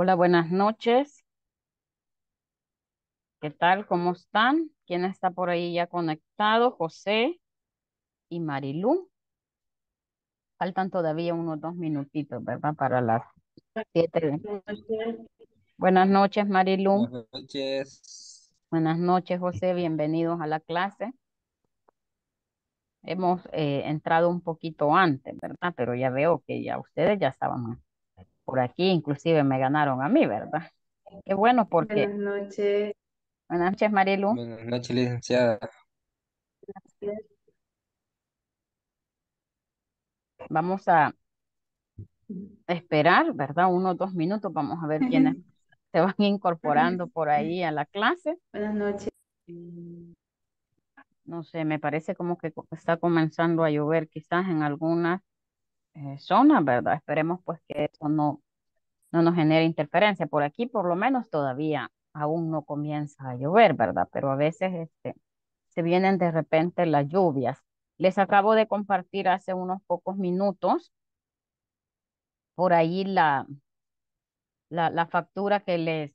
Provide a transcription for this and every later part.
Hola, buenas noches. ¿Qué tal? ¿Cómo están? ¿Quién está por ahí ya conectado? José y Marilú. Faltan todavía unos 2 minutitos, ¿verdad? Para las 7. Buenas noches, Marilú. Buenas noches. Buenas noches, José. Bienvenidos a la clase. Hemos entrado un poquito antes, ¿verdad? Pero ya veo que ya ustedes ya estaban por aquí. Inclusive me ganaron a mí, ¿verdad? Qué bueno porque... Buenas noches. Buenas noches, Marilú. Buenas noches, licenciada. Gracias. Vamos a esperar, ¿verdad? Unos 2 minutos. Vamos a ver quiénes se van incorporando por ahí a la clase. Buenas noches. No sé, me parece como que está comenzando a llover quizás en algunas zonas, ¿verdad? Esperemos pues que eso no nos genere interferencia. Por aquí por lo menos todavía aún no comienza a llover, ¿verdad? Pero a veces se vienen de repente las lluvias. Les acabo de compartir hace unos pocos minutos por ahí la factura que les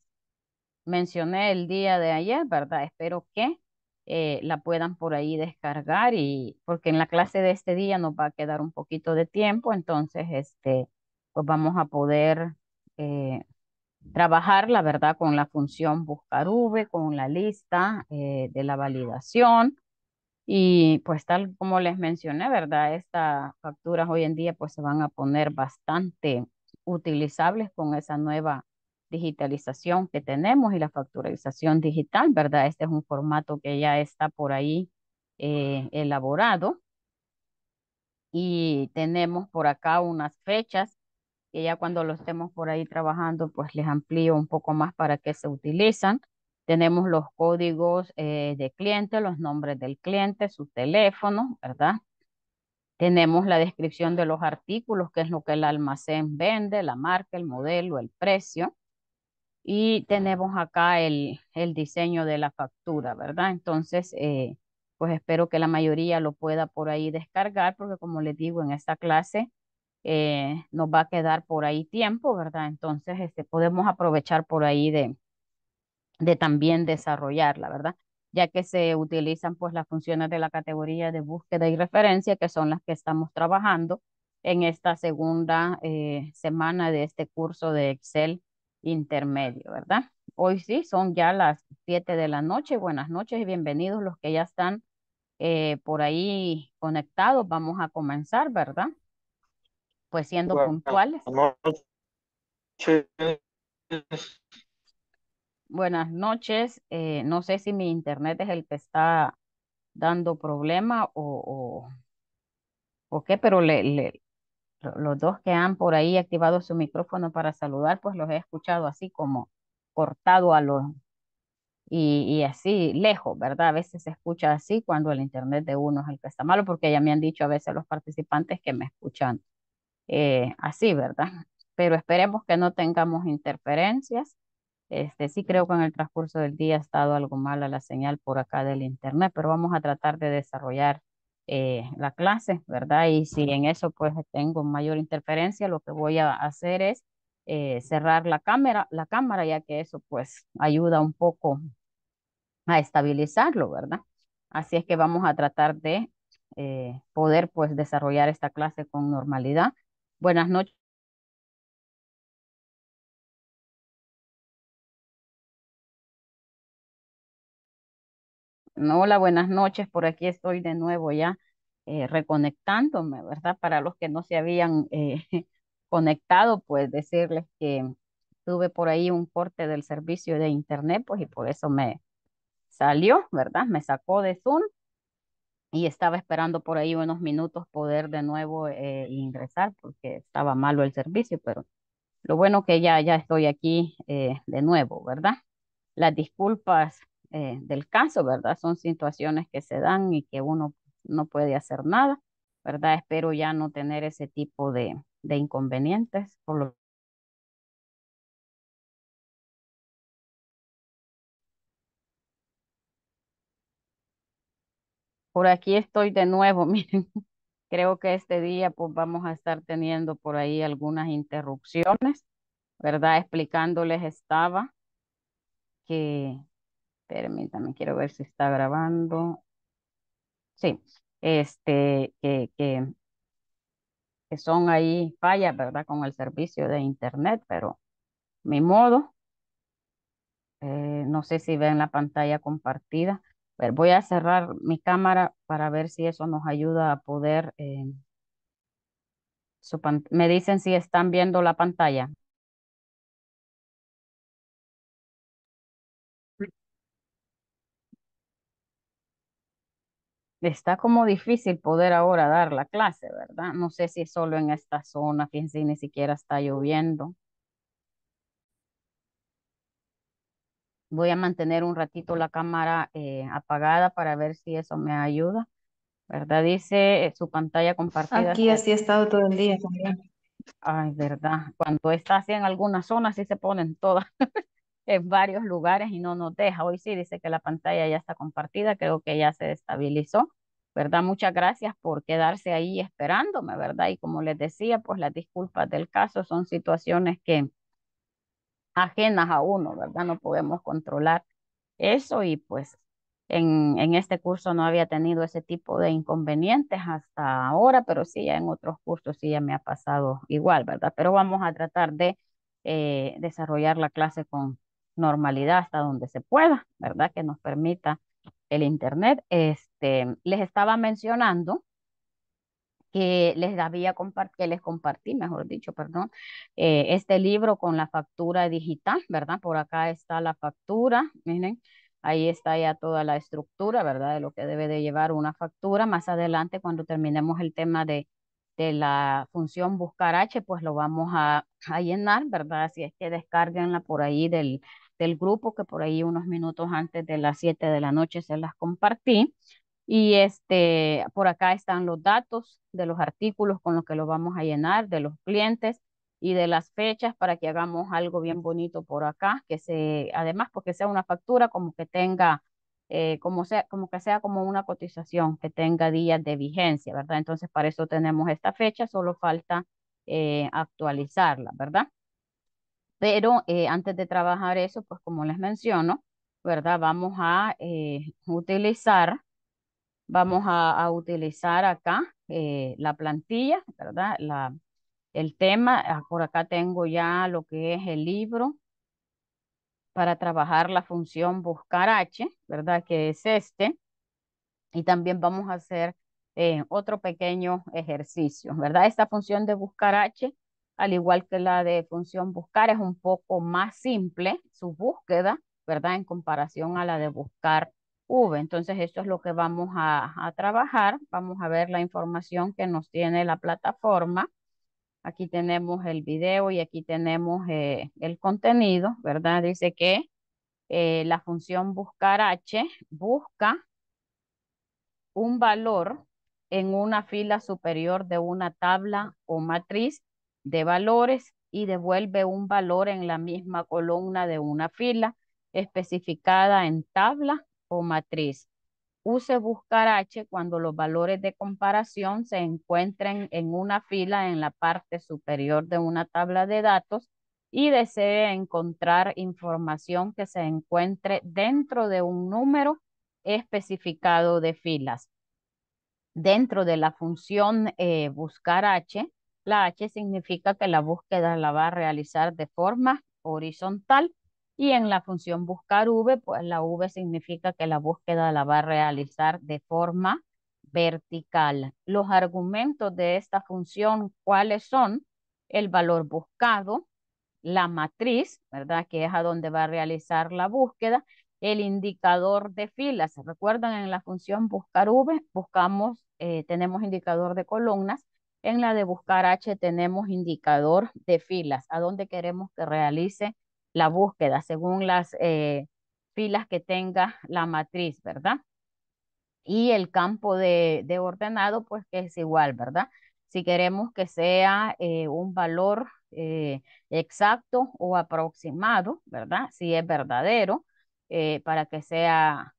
mencioné el día de ayer, ¿verdad? Espero que la puedan por ahí descargar y porque en la clase de este día nos va a quedar un poquito de tiempo, entonces pues vamos a poder trabajar, la verdad, con la función buscar V, con la lista de la validación y pues tal como les mencioné, ¿verdad? Estas facturas hoy en día pues se van a poner bastante utilizables con esa nueva digitalización que tenemos y la facturización digital, ¿verdad? Este es un formato que ya está por ahí elaborado y tenemos por acá unas fechas que ya cuando lo estemos por ahí trabajando, pues les amplío un poco más para qué se utilizan. Tenemos los códigos de cliente, los nombres del cliente, su teléfono, ¿verdad? Tenemos la descripción de los artículos, que es lo que el almacén vende, la marca, el modelo, el precio. Y tenemos acá el diseño de la factura, ¿verdad? Entonces, pues espero que la mayoría lo pueda por ahí descargar, porque como les digo, en esta clase, nos va a quedar por ahí tiempo, ¿verdad? Entonces podemos aprovechar por ahí de también desarrollarla, ¿verdad? Ya que se utilizan pues las funciones de la categoría de búsqueda y referencia, que son las que estamos trabajando en esta segunda semana de este curso de Excel intermedio, ¿verdad? Hoy sí, son ya las 7 de la noche. Buenas noches y bienvenidos los que ya están por ahí conectados. Vamos a comenzar, ¿verdad? Pues siendo puntuales. Buenas noches. No sé si mi internet es el que está dando problema o qué, pero los dos que han por ahí activado su micrófono para saludar, pues los he escuchado así como cortado a los... Y así lejos, ¿verdad? A veces se escucha así cuando el internet de uno es el que está malo, porque ya me han dicho a veces los participantes que me escuchan así, ¿verdad? Pero esperemos que no tengamos interferencias. Sí creo que en el transcurso del día ha estado algo mala la señal por acá del internet, pero vamos a tratar de desarrollar la clase, ¿verdad? Y si en eso pues tengo mayor interferencia, lo que voy a hacer es cerrar la cámara, ya que eso pues ayuda un poco a estabilizarlo, ¿verdad? Así es que vamos a tratar de poder pues desarrollar esta clase con normalidad. Buenas noches. Hola, buenas noches. Por aquí estoy de nuevo ya reconectándome, ¿verdad? Para los que no se habían conectado, pues decirles que tuve por ahí un corte del servicio de internet, pues y por eso me salió, ¿verdad? Me sacó de Zoom. Y estaba esperando por ahí unos minutos poder de nuevo ingresar porque estaba malo el servicio, pero lo bueno que ya estoy aquí de nuevo, ¿verdad? Las disculpas del caso, ¿verdad? Son situaciones que se dan y que uno no puede hacer nada, ¿verdad? Espero ya no tener ese tipo de inconvenientes. Por aquí estoy de nuevo, miren, creo que este día pues vamos a estar teniendo por ahí algunas interrupciones, ¿verdad? Explicándoles estaba que, permítanme, quiero ver si está grabando. Sí, que son ahí fallas, ¿verdad? Con el servicio de internet, pero ni modo. No sé si ven la pantalla compartida, pero voy a cerrar mi cámara para ver si eso nos ayuda a poder... me dicen si están viendo la pantalla. Está como difícil poder ahora dar la clase, ¿verdad? No sé si es solo en esta zona, fíjense, ni siquiera está lloviendo. Voy a mantener un ratito la cámara apagada para ver si eso me ayuda, ¿verdad? Dice su pantalla compartida. Aquí así ha estado todo el día también. Ay, ¿verdad? Cuando está así en algunas zonas sí se ponen todas en varios lugares y no nos deja. Hoy sí dice que la pantalla ya está compartida, creo que ya se estabilizó, ¿verdad? Muchas gracias por quedarse ahí esperándome, ¿verdad? Y como les decía, pues las disculpas del caso son situaciones que ajenas a uno, ¿verdad? No podemos controlar eso y pues en este curso no había tenido ese tipo de inconvenientes hasta ahora, pero sí ya en otros cursos sí ya me ha pasado igual, ¿verdad? Pero vamos a tratar de desarrollar la clase con normalidad hasta donde se pueda, ¿verdad? Que nos permita el internet. Les estaba mencionando que les compartí, mejor dicho, perdón, este libro con la factura digital, ¿verdad? Por acá está la factura, miren, ahí está ya toda la estructura, ¿verdad? De lo que debe de llevar una factura. Más adelante, cuando terminemos el tema de la función buscar H, pues lo vamos a llenar, ¿verdad? Así es que descárguenla por ahí del grupo, que por ahí unos minutos antes de las 7 de la noche se las compartí. Y por acá están los datos de los artículos con los que lo vamos a llenar, de los clientes y de las fechas, para que hagamos algo bien bonito por acá, además porque sea una factura como que tenga, como que sea como una cotización, que tenga días de vigencia, ¿verdad? Entonces para eso tenemos esta fecha, solo falta actualizarla, ¿verdad? Pero antes de trabajar eso, pues como les menciono, ¿verdad? Vamos a utilizar acá la plantilla, ¿verdad? El tema, por acá tengo ya lo que es el libro para trabajar la función buscar H, ¿verdad? Que es y también vamos a hacer otro pequeño ejercicio, ¿verdad? Esta función de buscar H, al igual que la de función buscar, es un poco más simple su búsqueda, ¿verdad? En comparación a la de buscar V. Entonces esto es lo que vamos a trabajar. Vamos a ver la información que nos tiene la plataforma. Aquí tenemos el video y aquí tenemos el contenido, ¿verdad? Dice que la función buscar H busca un valor en una fila superior de una tabla o matriz de valores y devuelve un valor en la misma columna de una fila especificada en tabla o matriz. Use buscar H cuando los valores de comparación se encuentren en una fila en la parte superior de una tabla de datos y desee encontrar información que se encuentre dentro de un número especificado de filas. Dentro de la función buscar H, la H significa que la búsqueda la va a realizar de forma horizontal. Y en la función buscar V, pues la V significa que la búsqueda la va a realizar de forma vertical. Los argumentos de esta función, ¿cuáles son? El valor buscado, la matriz, ¿verdad? Que es a donde va a realizar la búsqueda, el indicador de filas. ¿Recuerdan? En la función buscar V tenemos indicador de columnas. En la de buscar H tenemos indicador de filas. ¿A dónde queremos que realice la búsqueda según las filas que tenga la matriz, ¿verdad? Y el campo de ordenado, pues que es igual, ¿verdad? Si queremos que sea un valor exacto o aproximado, ¿verdad? Si es verdadero, para que sea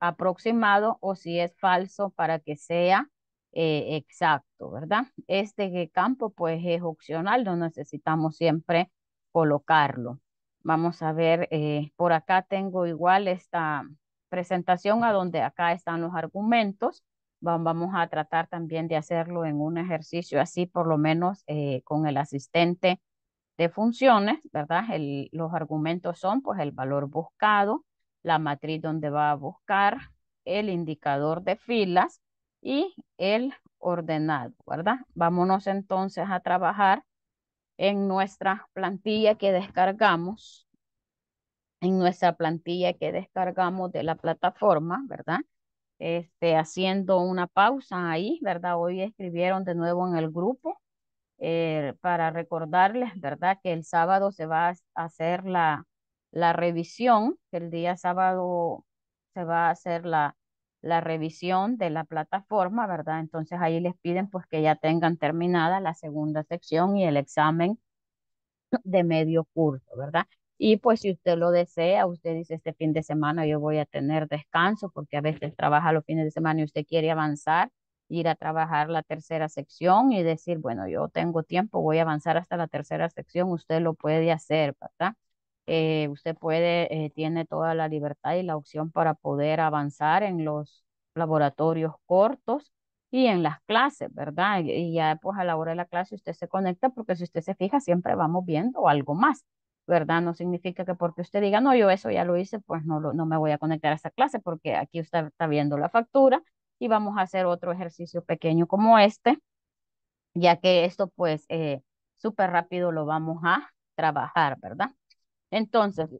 aproximado, o si es falso, para que sea exacto, ¿verdad? Este campo, pues, es opcional, no necesitamos siempre colocarlo. Vamos a ver, por acá tengo igual esta presentación a donde acá están los argumentos. Vamos a tratar también de hacerlo en un ejercicio así, por lo menos con el asistente de funciones, ¿verdad? Los argumentos son pues el valor buscado, la matriz donde va a buscar, el indicador de filas y el ordenado, ¿verdad? Vámonos entonces a trabajar en nuestra plantilla que descargamos, de la plataforma, ¿verdad? Haciendo una pausa ahí, ¿verdad? Hoy escribieron de nuevo en el grupo para recordarles, ¿verdad? Que el sábado se va a hacer la revisión, que el día sábado se va a hacer la revisión de la plataforma, ¿verdad? Entonces ahí les piden pues que ya tengan terminada la segunda sección y el examen de medio curso, ¿verdad? Y pues si usted lo desea, usted dice este fin de semana yo voy a tener descanso porque a veces trabaja los fines de semana y usted quiere avanzar, ir a trabajar la tercera sección y decir, bueno, yo tengo tiempo, voy a avanzar hasta la tercera sección, usted lo puede hacer, ¿verdad? Usted puede, tiene toda la libertad y la opción para poder avanzar en los laboratorios cortos y en las clases, ¿verdad? Y ya pues a la hora de la clase usted se conecta porque si usted se fija siempre vamos viendo algo más, ¿verdad? No significa que porque usted diga, no, yo eso ya lo hice, pues no me voy a conectar a esa clase porque aquí usted está viendo la factura y vamos a hacer otro ejercicio pequeño como este, ya que esto pues súper rápido lo vamos a trabajar, ¿verdad? Entonces,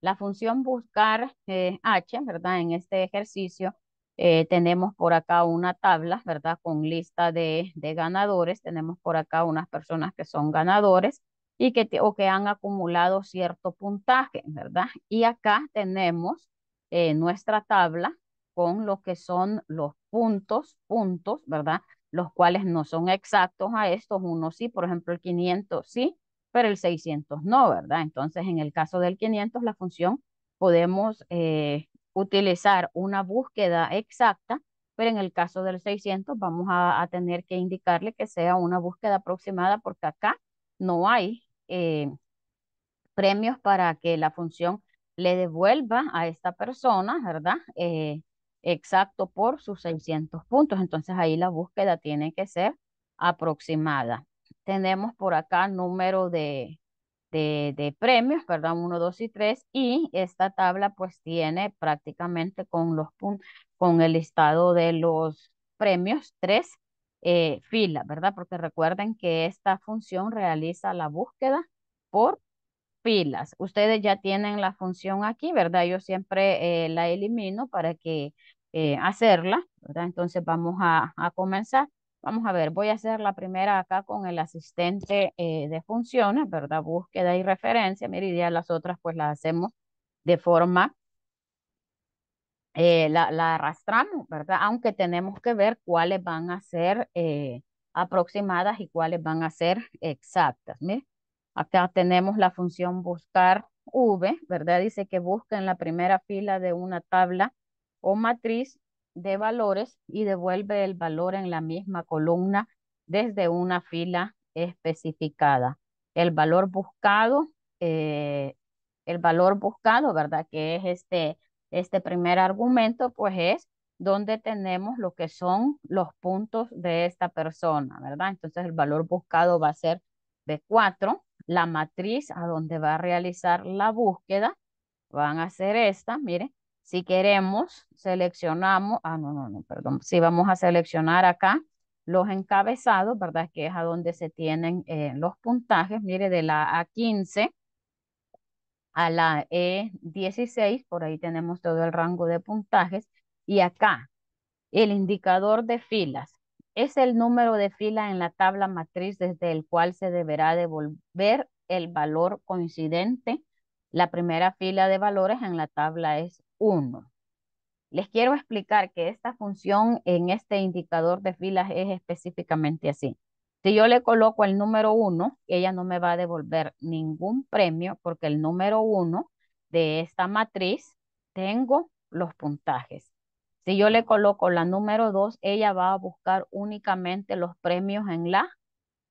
la función buscar H, ¿verdad? En este ejercicio tenemos por acá una tabla, ¿verdad? Con lista de ganadores, tenemos por acá unas personas que son ganadores, y que han acumulado cierto puntaje, ¿verdad? Y acá tenemos nuestra tabla con lo que son los puntos, ¿verdad? Los cuales no son exactos a estos, uno sí, por ejemplo el 500 sí, pero el 600 no, ¿verdad? Entonces en el caso del 500 la función podemos utilizar una búsqueda exacta, pero en el caso del 600 vamos a tener que indicarle que sea una búsqueda aproximada porque acá no hay premios para que la función le devuelva a esta persona, ¿verdad? Exacto por sus 600 puntos. Entonces ahí la búsqueda tiene que ser aproximada. Tenemos por acá número de premios, ¿verdad? 1, 2 y 3. Y esta tabla pues tiene prácticamente con el listado de los premios 3. Fila, ¿verdad? Porque recuerden que esta función realiza la búsqueda por filas. Ustedes ya tienen la función aquí, ¿verdad? Yo siempre la elimino para que hacerla, ¿verdad? Entonces vamos a comenzar. Vamos a ver, voy a hacer la primera acá con el asistente de funciones, ¿verdad? Búsqueda y referencia. Mire, ya las otras pues las hacemos de forma la arrastramos, ¿verdad? Aunque tenemos que ver cuáles van a ser aproximadas y cuáles van a ser exactas. Mire, acá tenemos la función buscar V, ¿verdad? Dice que busca en la primera fila de una tabla o matriz de valores y devuelve el valor en la misma columna desde una fila especificada. El valor buscado, ¿verdad? Que es este primer argumento, pues es donde tenemos lo que son los puntos de esta persona, ¿verdad? Entonces el valor buscado va a ser B4, la matriz a donde va a realizar la búsqueda, van a ser esta, miren, si queremos seleccionamos, perdón, si vamos a seleccionar acá los encabezados, ¿verdad? Que es a donde se tienen los puntajes, mire, de la A15, a la E16, por ahí tenemos todo el rango de puntajes, y acá el indicador de filas es el número de fila en la tabla matriz desde el cual se deberá devolver el valor coincidente. La primera fila de valores en la tabla es 1. Les quiero explicar que esta función en este indicador de filas es específicamente así. Si yo le coloco el número 1, ella no me va a devolver ningún premio porque el número 1 de esta matriz tengo los puntajes. Si yo le coloco la número 2, ella va a buscar únicamente los premios en la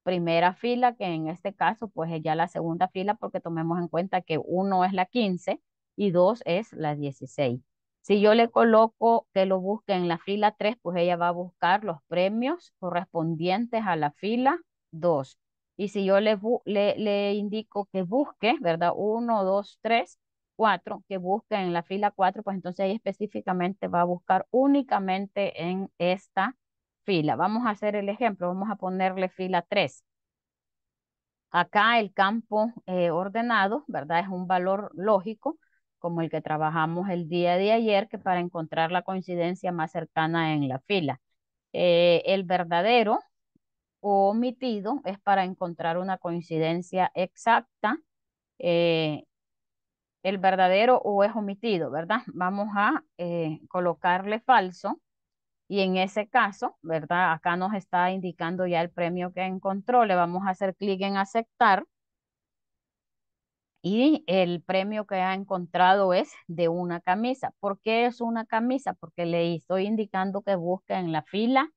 primera fila, que en este caso pues es ya la segunda fila, porque tomemos en cuenta que 1 es la 15 y 2 es la 16. Si yo le coloco que lo busque en la fila 3, pues ella va a buscar los premios correspondientes a la fila 2. Y si yo le indico que busque, ¿verdad? 1, 2, 3, 4, que busque en la fila 4, pues entonces ella específicamente va a buscar únicamente en esta fila. Vamos a hacer el ejemplo, vamos a ponerle fila 3. Acá el campo ordenado, ¿verdad? Es un valor lógico, como el que trabajamos el día de ayer, que para encontrar la coincidencia más cercana en la fila. El verdadero o omitido es para encontrar una coincidencia exacta. El verdadero o es omitido, ¿verdad? Vamos a colocarle falso, y en ese caso, ¿verdad? Acá nos está indicando ya el premio que encontró. Le vamos a hacer clic en aceptar. Y el premio que ha encontrado es de una camisa. ¿Por qué es una camisa? Porque le estoy indicando que busque en la fila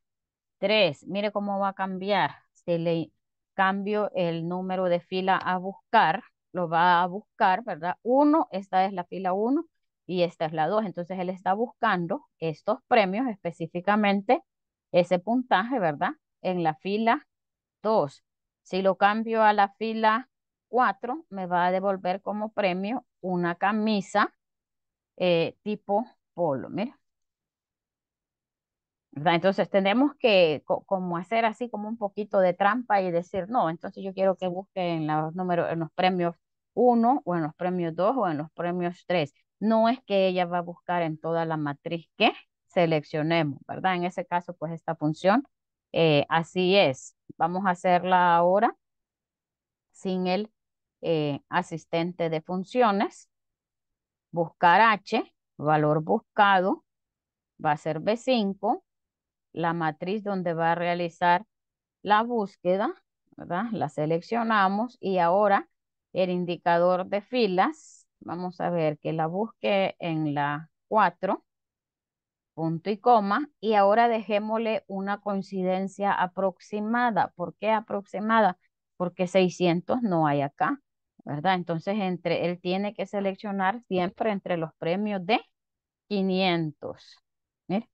3. Mire cómo va a cambiar. Si le cambio el número de fila a buscar, lo va a buscar, ¿verdad? 1, esta es la fila 1 y esta es la 2. Entonces él está buscando estos premios, específicamente ese puntaje, ¿verdad? En la fila 2. Si lo cambio a la fila 4, me va a devolver como premio una camisa tipo polo, mira. ¿Verdad? Entonces tenemos que como hacer así como un poquito de trampa y decir, no, entonces yo quiero que busquen en los premios 1 o en los premios 2 o en los premios 3. No es que ella va a buscar en toda la matriz que seleccionemos, ¿verdad? En ese caso, pues esta función así es. Vamos a hacerla ahora sin el asistente de funciones. Buscar H, valor buscado, va a ser B5, la matriz donde va a realizar la búsqueda, ¿verdad? La seleccionamos, y ahora el indicador de filas, vamos a ver que la busque en la 4, punto y coma, y ahora dejémosle una coincidencia aproximada. ¿Por qué aproximada? Porque 600 no hay acá, ¿verdad? Entonces él tiene que seleccionar siempre entre los premios de 500. Mira,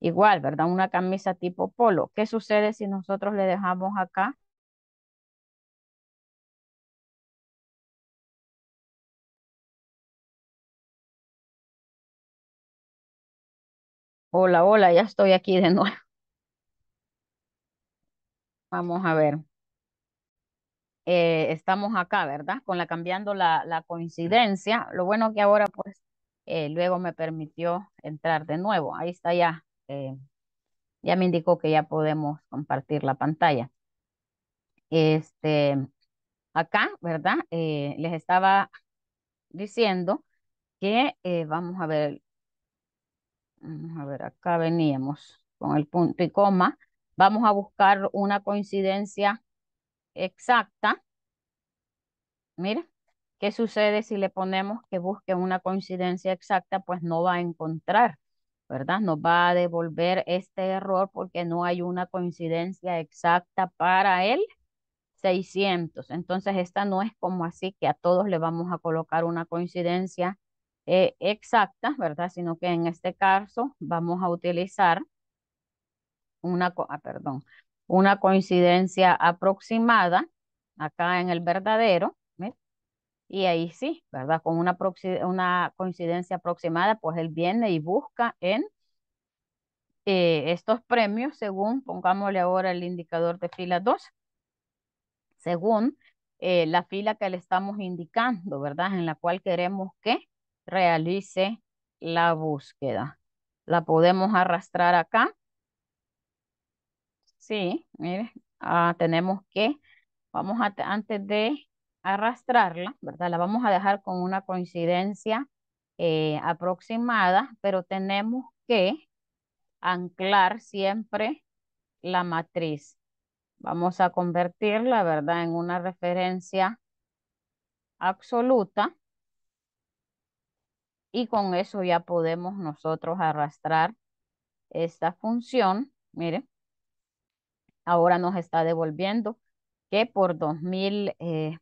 igual, ¿verdad? Una camisa tipo polo. ¿Qué sucede si nosotros le dejamos acá? Hola, hola, ya estoy aquí de nuevo. Vamos a ver. Estamos acá, ¿verdad? Cambiando la coincidencia. Lo bueno que ahora, pues, luego me permitió entrar de nuevo. Ahí está ya. Ya me indicó que ya podemos compartir la pantalla. Acá, ¿verdad? Les estaba diciendo que, vamos a ver, acá veníamos con el punto y coma. Vamos a buscar una coincidencia exacta. Mira, ¿qué sucede si le ponemos que busque una coincidencia exacta? Pues no va a encontrar, ¿verdad? Nos va a devolver este error porque no hay una coincidencia exacta para el 600. Entonces esta no es como así que a todos le vamos a colocar una coincidencia exacta, ¿verdad? Sino que en este caso vamos a utilizar una coincidencia aproximada acá en el verdadero, ¿sí? Y ahí sí, ¿verdad? Con una coincidencia aproximada, pues él viene y busca en estos premios según, pongámosle ahora el indicador de fila 2, según la fila que le estamos indicando, ¿verdad? En la cual queremos que realice la búsqueda. La podemos arrastrar acá. Sí, mire, tenemos que, antes de arrastrarla, ¿verdad? La vamos a dejar con una coincidencia aproximada, pero tenemos que anclar siempre la matriz. Vamos a convertirla, ¿verdad? En una referencia absoluta, y con eso ya podemos nosotros arrastrar esta función, mire. Ahora nos está devolviendo que por 2,000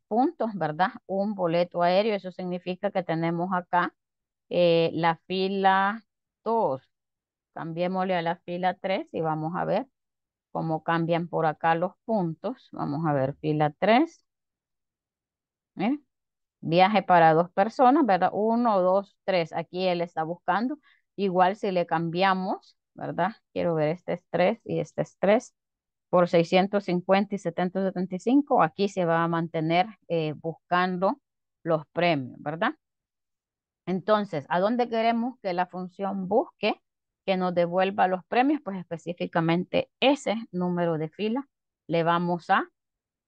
puntos, ¿verdad? Un boleto aéreo. Eso significa que tenemos acá la fila 2. Cambiémosle a la fila 3 y vamos a ver cómo cambian por acá los puntos. Vamos a ver fila 3. Miren. Viaje para 2 personas, ¿verdad? 1, 2, 3. Aquí él está buscando. Igual si le cambiamos, ¿verdad? Quiero ver este es 3 y este es 3. Por 650 y 775, aquí se va a mantener buscando los premios, ¿verdad? Entonces, ¿a dónde queremos que la función busque que nos devuelva los premios? Pues específicamente ese número de fila le vamos a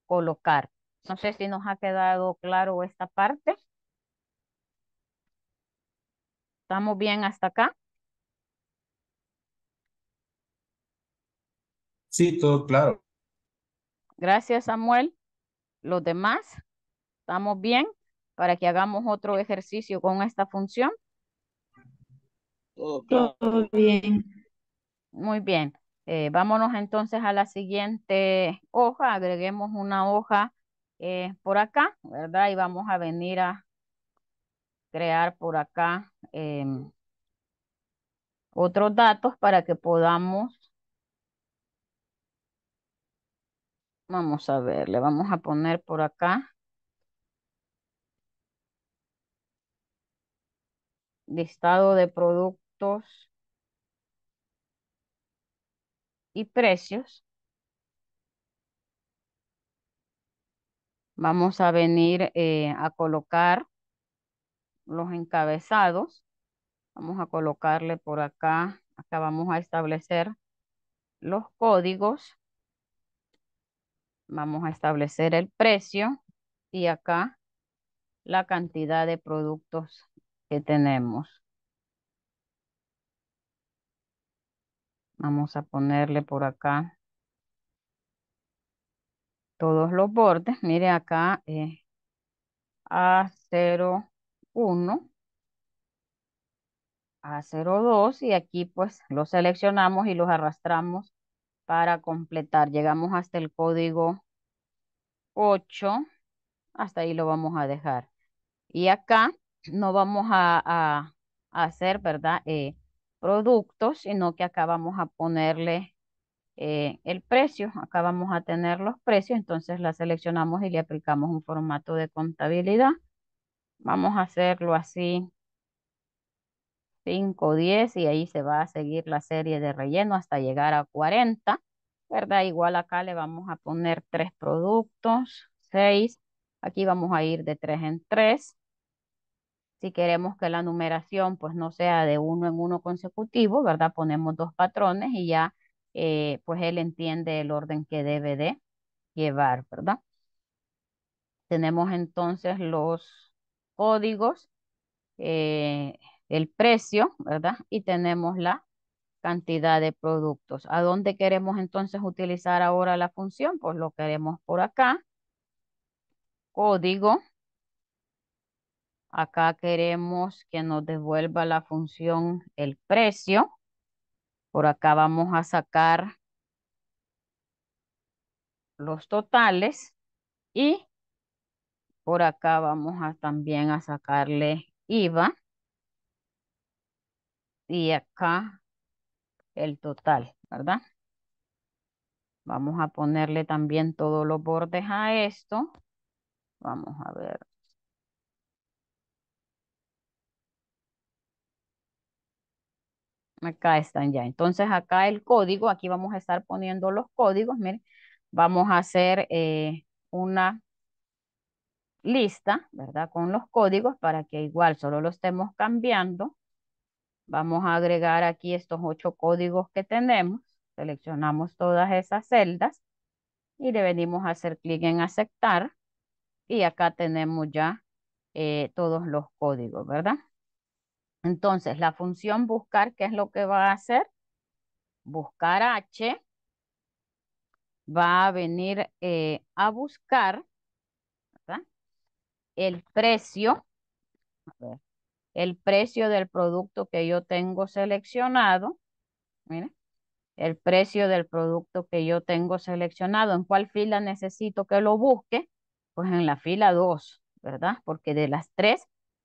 colocar. No sé si nos ha quedado claro esta parte. ¿Estamos bien hasta acá? Sí, todo claro. Gracias, Samuel. Los demás, ¿estamos bien para que hagamos otro ejercicio con esta función? Todo claro. Todo bien. Muy bien. Vámonos entonces a la siguiente hoja. Agreguemos una hoja por acá, ¿verdad? Y vamos a venir a crear por acá otros datos para que podamos. Vamos a ver, le vamos a poner por acá. Listado de productos y precios. Vamos a venir a colocar los encabezados. Vamos a colocarle por acá. Acá vamos a establecer los códigos. Vamos a establecer el precio y acá la cantidad de productos que tenemos. Vamos a ponerle por acá todos los bordes. Mire acá A01, A02 y aquí pues los seleccionamos y los arrastramos para completar. Llegamos hasta el código 8. Hasta ahí lo vamos a dejar. Y acá no vamos a hacer, ¿verdad? Productos, sino que acá vamos a ponerle el precio. Acá vamos a tener los precios. Entonces la seleccionamos y le aplicamos un formato de contabilidad. Vamos a hacerlo así. 5, 10 y ahí se va a seguir la serie de relleno hasta llegar a 40, ¿verdad? Igual acá le vamos a poner 3 productos, 6. Aquí vamos a ir de 3 en 3. Si queremos que la numeración pues no sea de 1 en 1 consecutivo, ¿verdad? Ponemos 2 patrones y ya pues él entiende el orden que debe de llevar, ¿verdad? Tenemos entonces los códigos. El precio, ¿verdad? Y tenemos la cantidad de productos. ¿A dónde queremos entonces utilizar ahora la función? Pues lo queremos por acá. Código. Acá queremos que nos devuelva la función el precio. Por acá vamos a sacar los totales. Y por acá vamos a también a sacarle IVA. Y acá el total, ¿verdad? Vamos a ponerle también todos los bordes a esto. Vamos a ver. Acá están ya. Entonces acá el código, aquí vamos a estar poniendo los códigos. Miren, vamos a hacer una lista, ¿verdad? Con los códigos para que igual solo lo estemos cambiando. Vamos a agregar aquí estos 8 códigos que tenemos. Seleccionamos todas esas celdas y le venimos a hacer clic en aceptar. Y acá tenemos ya todos los códigos, ¿verdad? Entonces, la función buscar, ¿qué es lo que va a hacer? Buscar H. Va a venir a buscar, ¿verdad? El precio. A ver. El precio del producto que yo tengo seleccionado, miren, el precio del producto que yo tengo seleccionado. ¿En cuál fila necesito que lo busque? Pues en la fila 2, ¿verdad? Porque de las 3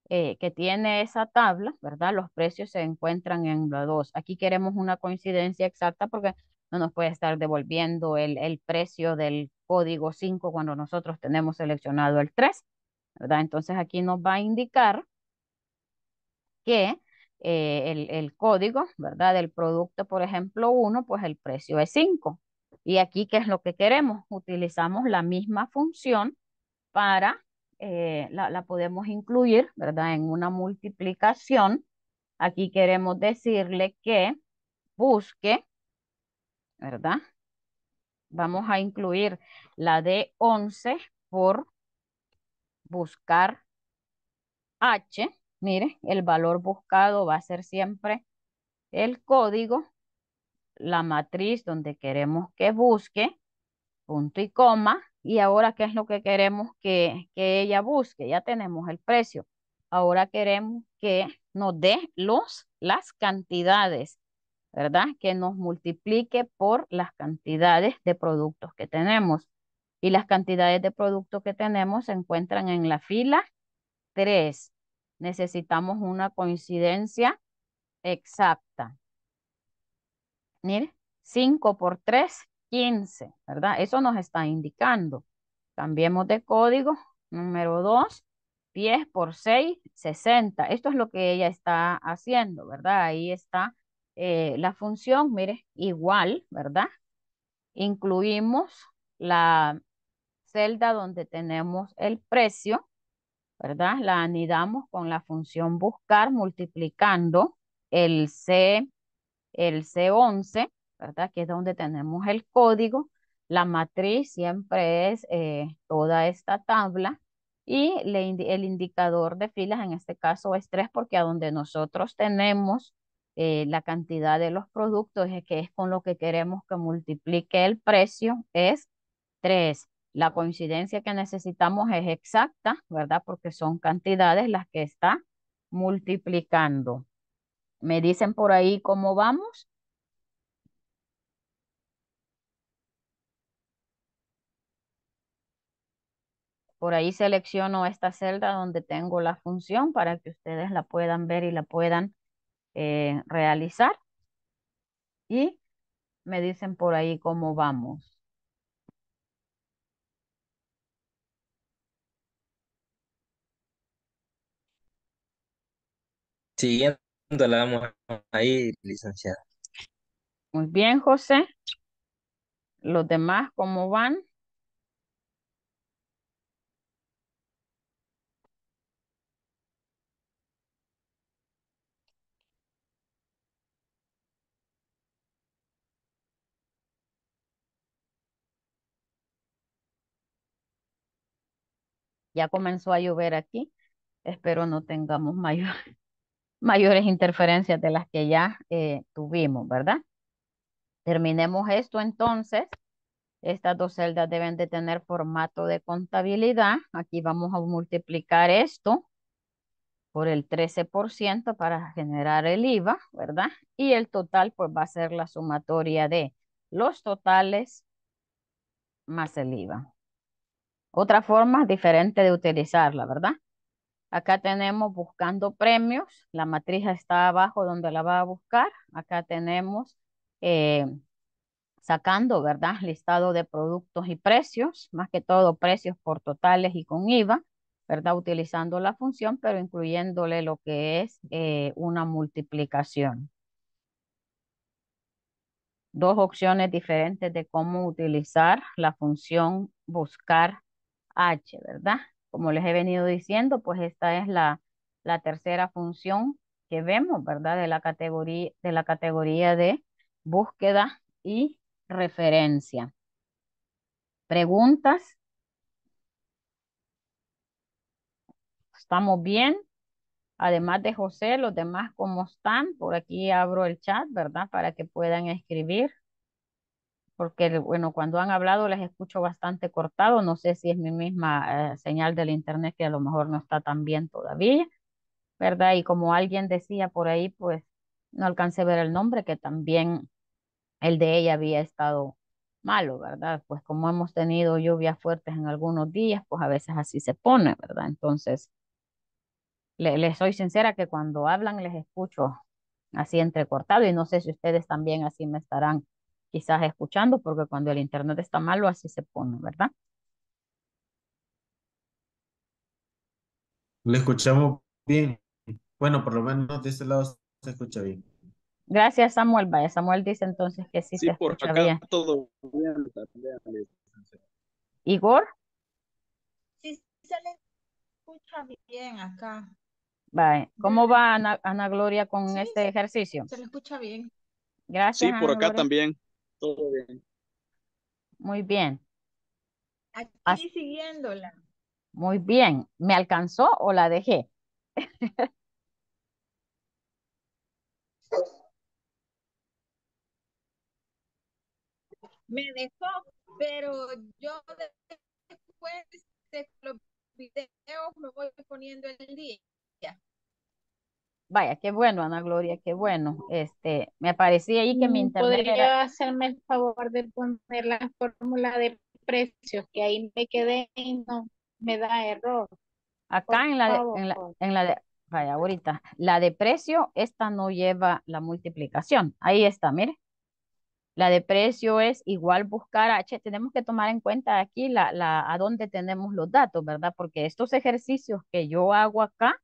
que tiene esa tabla, ¿verdad? Los precios se encuentran en la 2. Aquí queremos una coincidencia exacta porque no nos puede estar devolviendo el precio del código 5 cuando nosotros tenemos seleccionado el 3, ¿verdad? Entonces aquí nos va a indicar que el código, ¿verdad? Del producto, por ejemplo, 1, pues el precio es 5. Y aquí, ¿qué es lo que queremos? Utilizamos la misma función para, la podemos incluir, ¿verdad? En una multiplicación. Aquí queremos decirle que busque, ¿verdad? Vamos a incluir la de 11 por buscar H. Mire, el valor buscado va a ser siempre el código, la matriz donde queremos que busque, punto y coma. Y ahora, ¿qué es lo que queremos que ella busque? Ya tenemos el precio. Ahora queremos que nos dé las cantidades, ¿verdad? Que nos multiplique por las cantidades de productos que tenemos. Y las cantidades de productos que tenemos se encuentran en la fila 3. Necesitamos una coincidencia exacta. Mire, 5 por 3, 15, ¿verdad? Eso nos está indicando. Cambiemos de código, número 2, 10 por 6, 60. Esto es lo que ella está haciendo, ¿verdad? Ahí está la función, mire, igual, ¿verdad? Incluimos la celda donde tenemos el precio, ¿verdad? La anidamos con la función buscar multiplicando el C11, ¿verdad? Que es donde tenemos el código. La matriz siempre es toda esta tabla y el indicador de filas en este caso es 3 porque a donde nosotros tenemos la cantidad de los productos que es con lo que queremos que multiplique el precio es 3. La coincidencia que necesitamos es exacta, ¿verdad? Porque son cantidades las que está multiplicando. ¿Me dicen por ahí cómo vamos? Por ahí selecciono esta celda donde tengo la función para que ustedes la puedan ver y la puedan realizar. Y me dicen por ahí cómo vamos. Siguiendo la vamos ahí, licenciada. Muy bien, José. ¿Los demás cómo van? Ya comenzó a llover aquí. Espero no tengamos mayores interferencias de las que ya tuvimos, ¿verdad? Terminemos esto entonces. Estas dos celdas deben de tener formato de contabilidad. Aquí vamos a multiplicar esto por el 13% para generar el IVA, ¿verdad? Y el total pues va a ser la sumatoria de los totales más el IVA. Otra forma diferente de utilizarla, ¿verdad? Acá tenemos buscando premios, la matriz está abajo donde la va a buscar. Acá tenemos sacando, ¿verdad? Listado de productos y precios, más que todo precios por totales y con IVA, ¿verdad? Utilizando la función, pero incluyéndole lo que es una multiplicación. Dos opciones diferentes de cómo utilizar la función buscar H, ¿verdad? Como les he venido diciendo, pues esta es la tercera función que vemos, ¿verdad? De la categoría de búsqueda y referencia. ¿Preguntas? ¿Estamos bien? Además de José, los demás, ¿cómo están? Por aquí abro el chat, ¿verdad? Para que puedan escribir. Porque, bueno, cuando han hablado les escucho bastante cortado. No sé si es mi misma señal del internet que a lo mejor no está tan bien todavía, ¿verdad? Y como alguien decía por ahí, pues no alcancé a ver el nombre, que también el de ella había estado malo, ¿verdad? Pues como hemos tenido lluvias fuertes en algunos días, pues a veces así se pone, ¿verdad? Entonces, les soy sincera que cuando hablan les escucho así entrecortado y no sé si ustedes también así me estarán quizás escuchando porque cuando el internet está malo así se pone, ¿verdad? Le escuchamos bien. Bueno, por lo menos de este lado se escucha bien. Gracias, Samuel. Vaya, Samuel dice entonces que sí, sí se escucha acá bien. Sí, por todo bien. ¿Igor? Sí, se le escucha bien acá. Vaya. ¿Cómo va Ana Gloria con sí, este ejercicio? Se le escucha bien. Gracias, sí, por Ana acá Gloria. También. Todo bien. Muy bien. Aquí siguiéndola. Muy bien. ¿Me alcanzó o la dejé? Me dejó, pero yo después de los videos me voy poniendo el día. Vaya, qué bueno, Ana Gloria, qué bueno. Me parecía ahí que mi internet ¿Podría hacerme el favor de poner la fórmula de precios? Que ahí me quedé y no me da error. Acá vaya, ahorita. La de precio, esta no lleva la multiplicación. Ahí está, mire. La de precio es igual buscar H. Tenemos que tomar en cuenta aquí a dónde tenemos los datos, ¿verdad? Porque estos ejercicios que yo hago acá,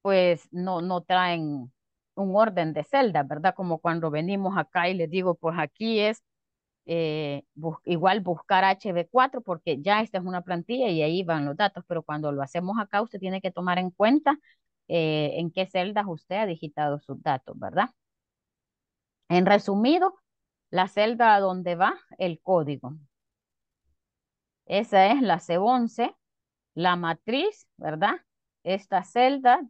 pues no traen un orden de celdas, ¿verdad? Como cuando venimos acá y les digo, pues aquí es igual buscar HB4 porque ya esta es una plantilla y ahí van los datos. Pero cuando lo hacemos acá, usted tiene que tomar en cuenta en qué celdas usted ha digitado sus datos, ¿verdad? En resumido, la celda donde va el código. Esa es la C11, la matriz, ¿verdad? Esta celda,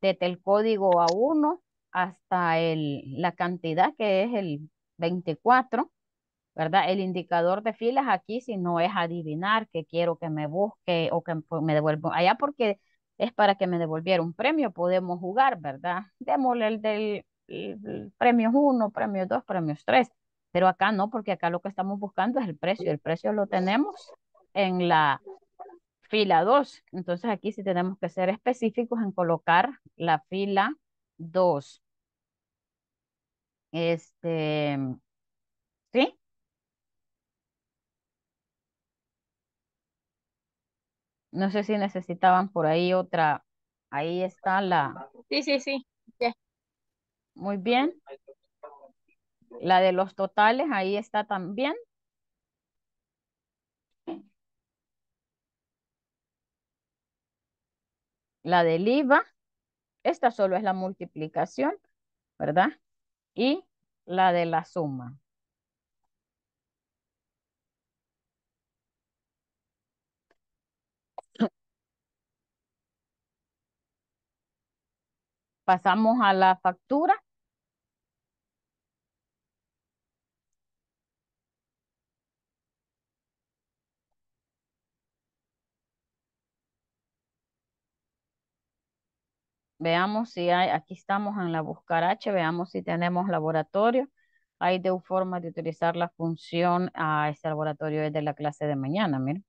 desde el código A1 hasta la cantidad que es el 24, ¿verdad? El indicador de filas aquí, si no es adivinar que quiero que me busque o que me devuelva allá porque es para que me devolviera un premio, podemos jugar, ¿verdad? Démosle el del... premios 1, premios 2, premios 3, pero acá no, porque acá lo que estamos buscando es el precio, lo tenemos en la fila 2, entonces aquí sí tenemos que ser específicos en colocar la fila 2. ¿Sí? No sé si necesitaban por ahí otra, ahí está la... Sí, ya. Muy bien. La de los totales, ahí está también. La del IVA, esta solo es la multiplicación, ¿verdad? Y la de la suma. Pasamos a la factura. Veamos si hay, aquí estamos en la buscar H, veamos si tenemos laboratorio. Hay dos formas de utilizar la función a este laboratorio es de la clase de mañana, miren.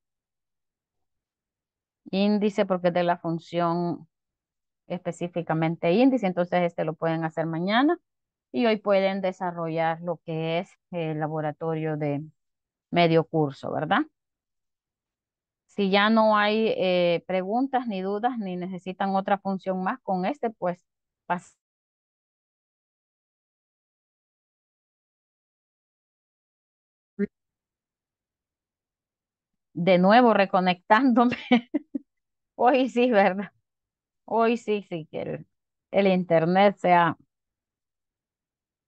Índice porque es de la función específicamente índice, entonces lo pueden hacer mañana y hoy pueden desarrollar lo que es el laboratorio de medio curso, ¿verdad? Si ya no hay preguntas ni dudas ni necesitan otra función más con pues pasamos. De nuevo reconectándome. Hoy sí, ¿verdad? Hoy sí que el internet se ha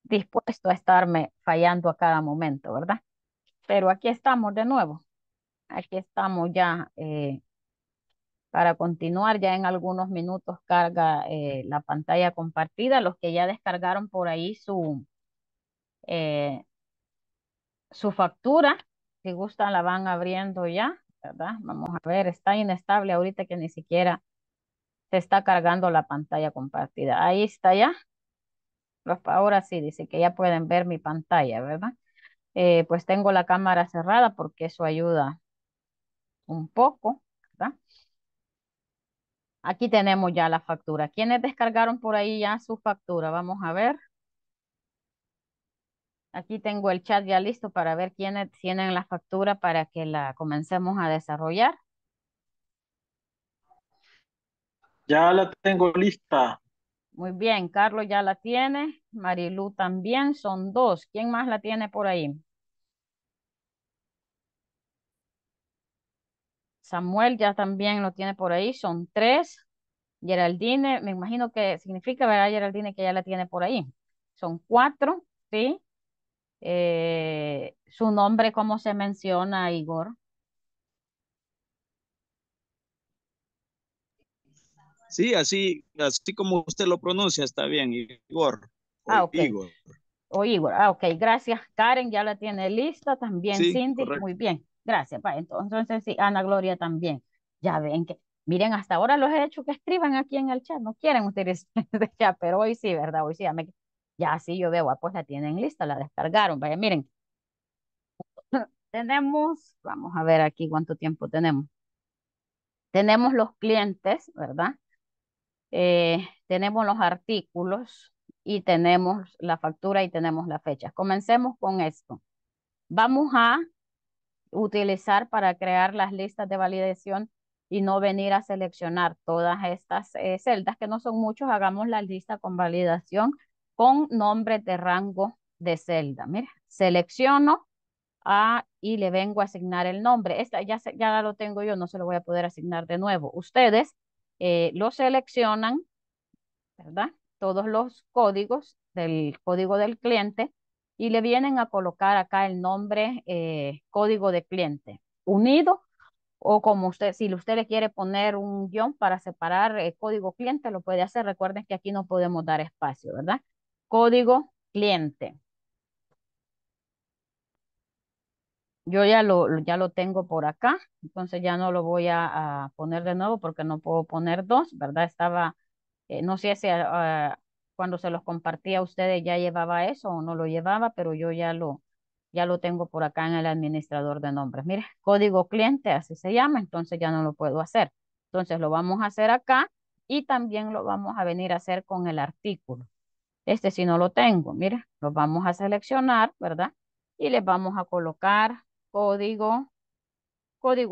dispuesto a estarme fallando a cada momento, ¿verdad? Pero aquí estamos de nuevo. Aquí estamos ya para continuar. Ya en algunos minutos carga la pantalla compartida. Los que ya descargaron por ahí su factura, si gustan la van abriendo ya, ¿verdad? Vamos a ver, está inestable ahorita que ni siquiera se está cargando la pantalla compartida. Ahí está ya. Ahora sí, dice que ya pueden ver mi pantalla, ¿verdad? Pues tengo la cámara cerrada porque eso ayuda un poco, ¿verdad? Aquí tenemos ya la factura. ¿Quiénes descargaron por ahí ya su factura? Vamos a ver. Aquí tengo el chat ya listo para ver quiénes tienen la factura para que la comencemos a desarrollar. Ya la tengo lista. Muy bien, Carlos ya la tiene, Marilú también, son dos. ¿Quién más la tiene por ahí? Samuel ya también lo tiene por ahí, son tres. Geraldine, me imagino que significa, ¿verdad, Geraldine, que ya la tiene por ahí? Son cuatro, ¿sí? Su nombre, ¿cómo se menciona, Igor? Sí, así como usted lo pronuncia, está bien, Igor. Ah, ok. Igor. O Igor, ah, ok, gracias. Karen ya la tiene lista, también sí, Cindy, correcto. Muy bien. Gracias, pa. Entonces sí, Ana Gloria también. Ya ven que, miren, hasta ahora los he hecho que escriban aquí en el chat, no quieren ustedes ya, pero hoy sí, ¿verdad? Hoy sí, ya sí yo veo, ah, pues la tienen lista, la descargaron, vaya, miren. Tenemos, vamos a ver aquí cuánto tiempo tenemos. Tenemos los clientes, ¿verdad? Tenemos los artículos y tenemos la factura y tenemos la fecha. Comencemos con esto. Vamos a utilizar para crear las listas de validación y no venir a seleccionar todas estas celdas, que no son muchos. Hagamos la lista con validación con nombres de rango de celda. Mira, selecciono y le vengo a asignar el nombre. Esta ya lo tengo yo, no se lo voy a poder asignar de nuevo. Ustedes lo seleccionan, ¿verdad? Todos los códigos del código del cliente y le vienen a colocar acá el nombre, código de cliente, unido, o como usted, si usted le quiere poner un guión para separar el código cliente, lo puede hacer. Recuerden que aquí no podemos dar espacio, ¿verdad? Código cliente. Yo ya lo tengo por acá, entonces ya no lo voy a poner de nuevo porque no puedo poner dos, ¿verdad? Estaba, no sé si cuando se los compartía a ustedes ya llevaba eso o no lo llevaba, pero yo ya lo tengo por acá en el administrador de nombres. Mire, código cliente, así se llama, entonces ya no lo puedo hacer. Entonces lo vamos a hacer acá y también lo vamos a venir a hacer con el artículo. Este sí no lo tengo, mire, lo vamos a seleccionar, ¿verdad? Y les vamos a colocar código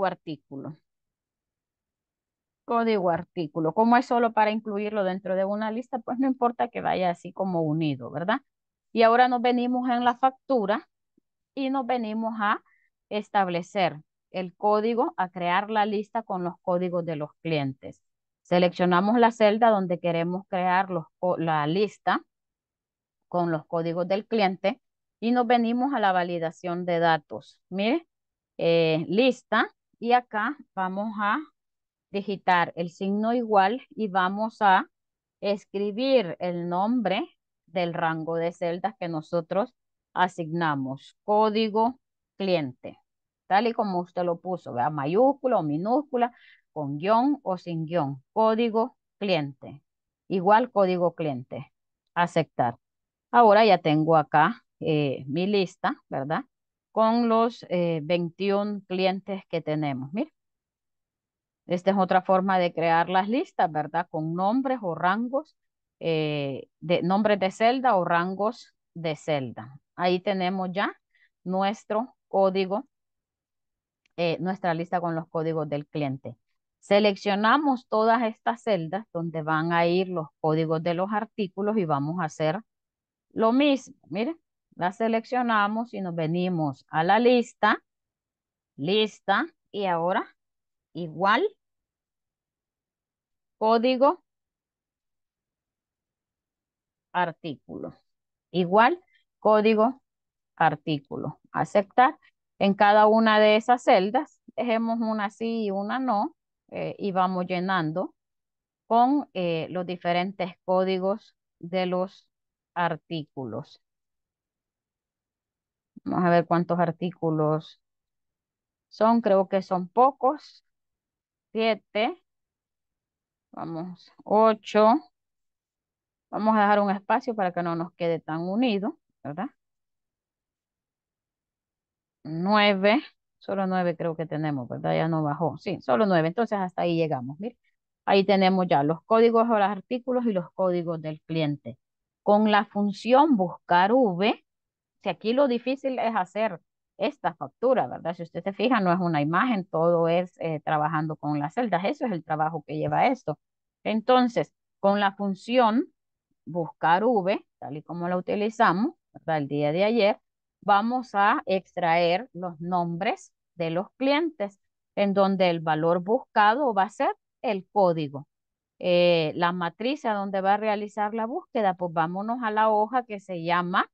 artículo. Código artículo. Como es solo para incluirlo dentro de una lista, pues no importa que vaya así como unido, ¿verdad? Y ahora nos venimos en la factura y nos venimos a establecer el código, a crear la lista con los códigos de los clientes. Seleccionamos la celda donde queremos crear la lista con los códigos del cliente y nos venimos a la validación de datos. Mire, lista, y acá vamos a digitar el signo igual y vamos a escribir el nombre del rango de celdas que nosotros asignamos, código cliente, tal y como usted lo puso, ¿verdad? Mayúscula o minúscula, con guión o sin guión, código cliente, igual código cliente, aceptar. Ahora ya tengo acá mi lista, ¿verdad? Con los 21 clientes que tenemos, mire. Esta es otra forma de crear las listas, ¿verdad? Con nombres o rangos, nombres de celda o rangos de celda. Ahí tenemos ya nuestro código, nuestra lista con los códigos del cliente. Seleccionamos todas estas celdas donde van a ir los códigos de los artículos y vamos a hacer lo mismo. Miren, la seleccionamos y nos venimos a la lista y ahora igual. Código artículo. Igual, código artículo. Aceptar. En cada una de esas celdas, dejemos una sí y una no, y vamos llenando con los diferentes códigos de los artículos. Vamos a ver cuántos artículos son. Creo que son pocos. 7, vamos, 8, Vamos a dejar un espacio para que no nos quede tan unido, ¿verdad? 9, solo 9 creo que tenemos, ¿verdad? Ya no bajó. Sí, solo 9, entonces hasta ahí llegamos, mire. Ahí tenemos ya los códigos de los artículos y los códigos del cliente. Con la función buscar V, si aquí lo difícil es hacer esta factura, ¿verdad? Si usted se fija, no es una imagen, todo es trabajando con las celdas. Eso es el trabajo que lleva esto. Entonces, con la función buscar V, tal y como la utilizamos, ¿verdad? El día de ayer, vamos a extraer los nombres de los clientes, en donde el valor buscado va a ser el código. La matriz a donde va a realizar la búsqueda, pues vámonos a la hoja que se llama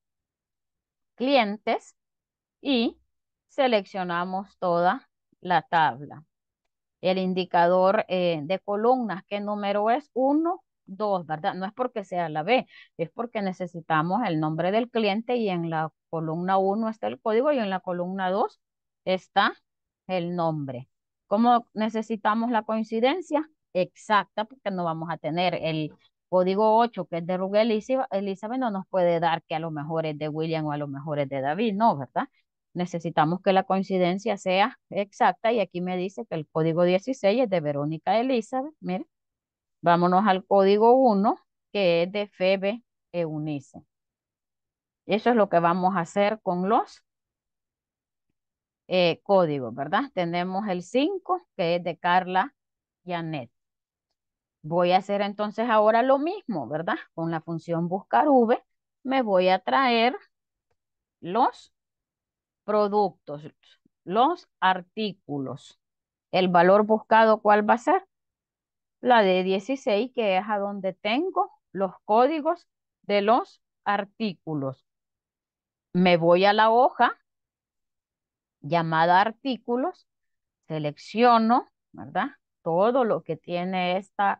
clientes y seleccionamos toda la tabla. El indicador de columnas, ¿qué número es? 1, 2, ¿verdad? No es porque sea la B, es porque necesitamos el nombre del cliente y en la columna 1 está el código y en la columna 2 está el nombre. ¿Cómo necesitamos la coincidencia? Exacta, porque no vamos a tener el código 8, que es de Rugelis, Elizabeth no nos puede dar que a lo mejor es de William o a lo mejor es de David, no, ¿verdad? Necesitamos que la coincidencia sea exacta y aquí me dice que el código 16 es de Verónica Elizabeth, mire, vámonos al código 1, que es de Febe Eunice. Eso es lo que vamos a hacer con los códigos, ¿verdad? Tenemos el 5, que es de Carla Janet. Voy a hacer entonces ahora lo mismo, ¿verdad? Con la función buscar V, me voy a traer los productos, los artículos. El valor buscado, ¿cuál va a ser? La de 16, que es a donde tengo los códigos de los artículos. Me voy a la hoja llamada artículos, selecciono, ¿verdad? Todo lo que tiene esta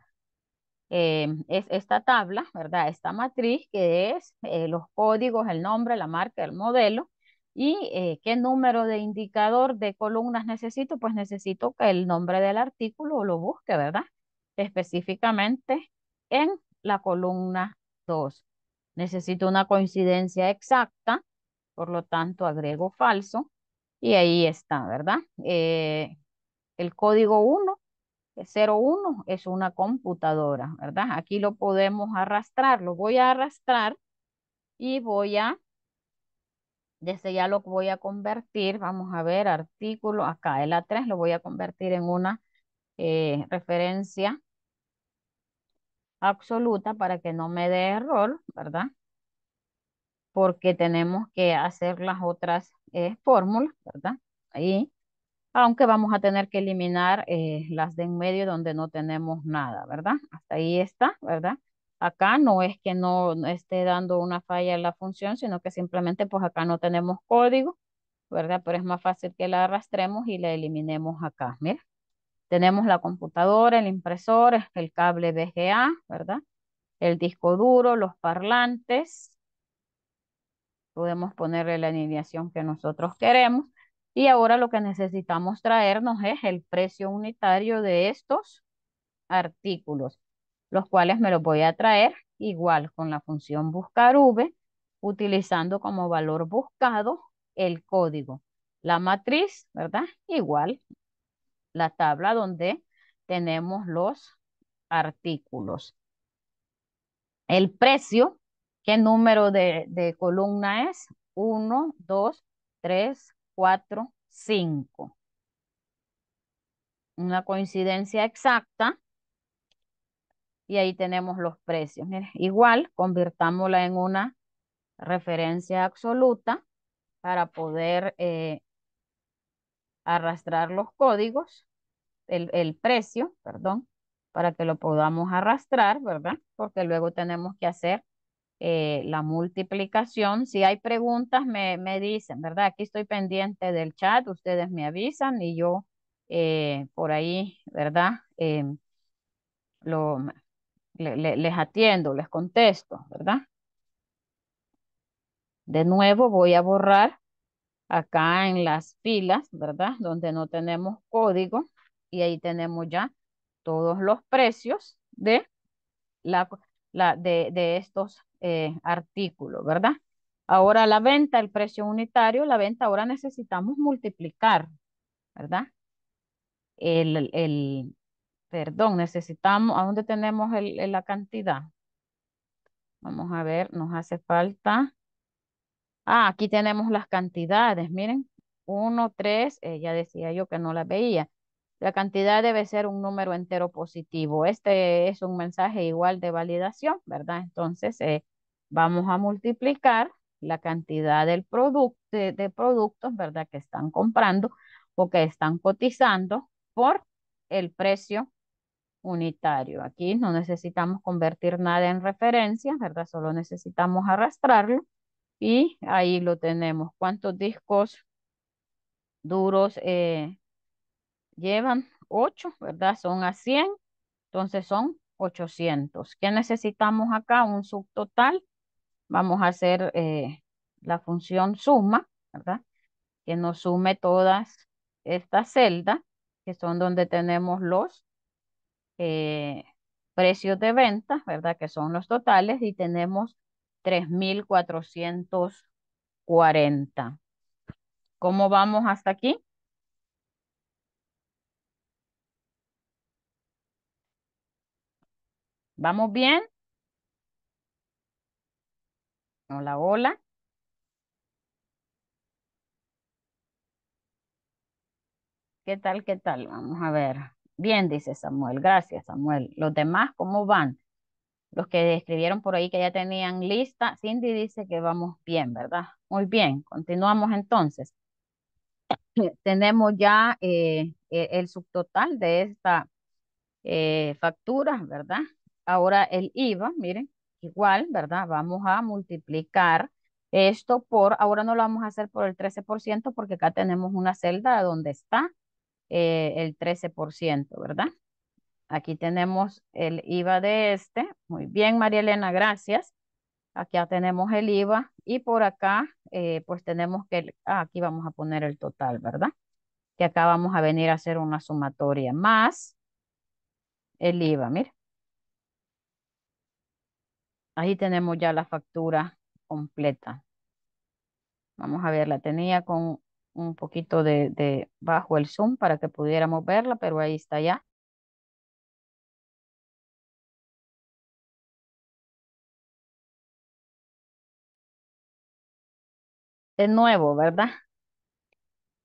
tabla, ¿verdad? Esta matriz que es los códigos, el nombre, la marca, el modelo y qué número de indicador de columnas necesito, pues necesito que el nombre del artículo lo busque, ¿verdad? Específicamente en la columna 2. Necesito una coincidencia exacta, por lo tanto agrego falso. Y ahí está, ¿verdad? El código 1, 01, es una computadora, ¿verdad? Aquí lo podemos arrastrar, lo voy a arrastrar y voy a, desde ya lo voy a convertir, vamos a ver, artículo, acá el A3 lo voy a convertir en una referencia absoluta para que no me dé error, ¿verdad? Porque tenemos que hacer las otras fórmulas, ¿verdad? Ahí, aunque vamos a tener que eliminar las de en medio donde no tenemos nada, ¿verdad? Hasta ahí está, ¿verdad? Acá no es que no esté dando una falla en la función, sino que simplemente pues acá no tenemos código, ¿verdad? Pero es más fácil que la arrastremos y la eliminemos acá, mira. Tenemos la computadora, el impresor, el cable BGA, ¿verdad? El disco duro, los parlantes. Podemos ponerle la alineación que nosotros queremos. Y ahora lo que necesitamos traernos es el precio unitario de estos artículos, los cuales me los voy a traer igual con la función buscar V, utilizando como valor buscado el código. La matriz, ¿verdad? Igual la tabla donde tenemos los artículos. El precio. ¿Qué número de columna es? 1, 2, 3, 4, 5. Una coincidencia exacta. Y ahí tenemos los precios. Mire, igual, convirtámosla en una referencia absoluta para poder arrastrar los códigos, el precio, perdón, para que lo podamos arrastrar, ¿verdad? Porque luego tenemos que hacer la multiplicación. Si hay preguntas me dicen, ¿verdad? Aquí estoy pendiente del chat, ustedes me avisan y yo por ahí, ¿verdad? Les atiendo, les contesto, ¿verdad? De nuevo voy a borrar acá en las filas, ¿verdad? Donde no tenemos código y ahí tenemos ya todos los precios de la de estos artículos, ¿verdad? Ahora la venta, el precio unitario, la venta, ahora necesitamos multiplicar, ¿verdad? Perdón, necesitamos, ¿a dónde tenemos la cantidad? Vamos a ver, nos hace falta. Ah, aquí tenemos las cantidades, miren. 1, 3, ya decía yo que no las veía. La cantidad debe ser un número entero positivo. Este es un mensaje igual de validación, ¿verdad? Entonces, vamos a multiplicar la cantidad del de productos, ¿verdad? Que están comprando o que están cotizando por el precio unitario. Aquí no necesitamos convertir nada en referencia, ¿verdad? Solo necesitamos arrastrarlo y ahí lo tenemos. ¿Cuántos discos duros llevan? 8, ¿verdad? Son a 100, entonces son 800. ¿Qué necesitamos acá? Un subtotal. Vamos a hacer la función suma, ¿verdad? Que nos sume todas estas celdas, que son donde tenemos los precios de venta, ¿verdad? Que son los totales, y tenemos 3,440. ¿Cómo vamos hasta aquí? ¿Vamos bien? Hola, hola. ¿Qué tal, qué tal? Vamos a ver. Bien, dice Samuel. Gracias, Samuel. ¿Los demás cómo van? Los que escribieron por ahí que ya tenían lista. Cindy dice que vamos bien, ¿verdad? Muy bien. Continuamos entonces. Tenemos ya el subtotal de esta factura, ¿verdad? Ahora el IVA, miren, igual, ¿verdad? Vamos a multiplicar esto por, ahora no lo vamos a hacer por el 13% porque acá tenemos una celda donde está el 13%, ¿verdad? Aquí tenemos el IVA de este. Muy bien, María Elena, gracias. Aquí ya tenemos el IVA y por acá, pues tenemos que, aquí vamos a poner el total, ¿verdad? Que acá vamos a venir a hacer una sumatoria más el IVA, miren. Ahí tenemos ya la factura completa. Vamos a ver, la tenía con un poquito de bajo el zoom para que pudiéramos verla, pero ahí está ya. De nuevo, ¿verdad?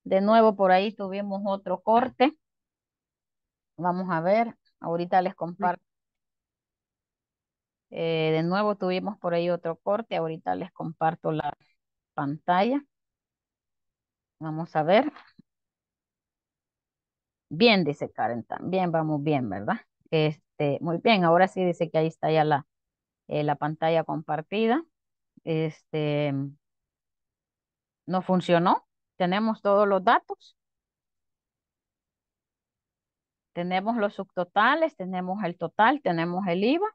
De nuevo por ahí tuvimos otro corte. Vamos a ver, ahorita les comparto. De nuevo tuvimos por ahí otro corte. Ahorita les comparto la pantalla. Vamos a ver. Bien, dice Karen, también vamos bien, ¿verdad? Muy bien, ahora sí dice que ahí está ya la pantalla compartida. No funcionó. Tenemos todos los datos. Tenemos los subtotales, tenemos el total, tenemos el IVA.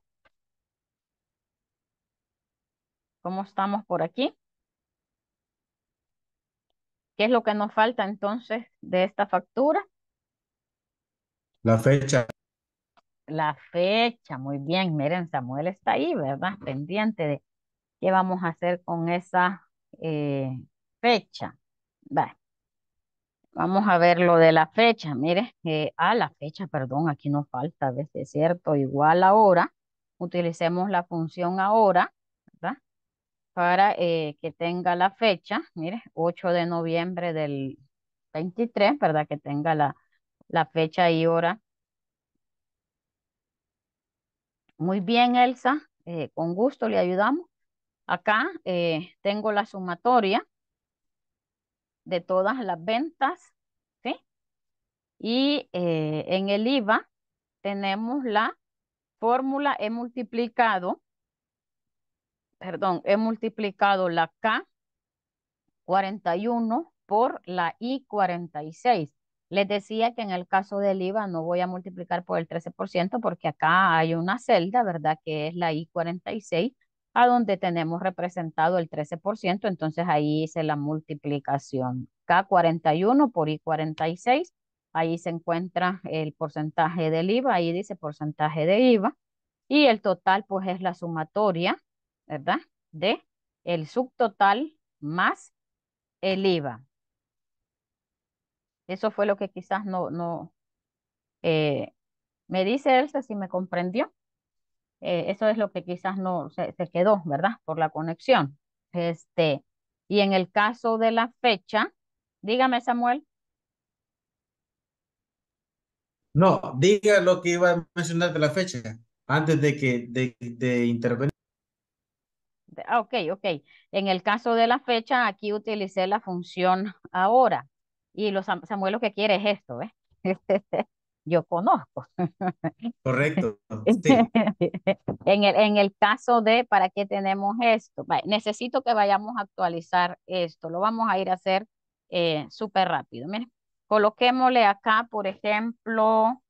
¿Cómo estamos por aquí? ¿Qué es lo que nos falta entonces de esta factura? La fecha. La fecha, muy bien. Miren, Samuel está ahí, ¿verdad? Pendiente de qué vamos a hacer con esa fecha. Vale. Vamos a ver lo de la fecha. Mire, la fecha, perdón, aquí nos falta, ¿ves? Es cierto, igual ahora. Utilicemos la función ahora, ¿verdad? Para que tenga la fecha, mire, 8 de noviembre del 23, ¿verdad? Que tenga la fecha y hora. Muy bien, Elsa, con gusto le ayudamos. Acá tengo la sumatoria de todas las ventas, ¿sí? Y en el IVA tenemos la fórmula, he multiplicado la K41 por la I46. Les decía que en el caso del IVA no voy a multiplicar por el 13% porque acá hay una celda, ¿verdad? Que es la I46, a donde tenemos representado el 13%, entonces ahí hice la multiplicación. K41 por I46, ahí se encuentra el porcentaje del IVA, ahí dice porcentaje de IVA. Y el total pues es la sumatoria, ¿verdad? De el subtotal más el IVA. Eso fue lo que quizás me dice Elsa si me comprendió. Eso es lo que quizás no se quedó, ¿verdad? Por la conexión. Y en el caso de la fecha, dígame, Samuel. No, diga lo que iba a mencionar de la fecha antes de que de intervenir. Ok. En el caso de la fecha, aquí utilicé la función ahora. Y Samuel lo que quiere es esto, ¿ves? Yo conozco. Correcto. Sí. En el caso de, ¿para qué tenemos esto? Vale, necesito que vayamos a actualizar esto. Lo vamos a ir a hacer súper rápido. Miren, coloquémosle acá, por ejemplo,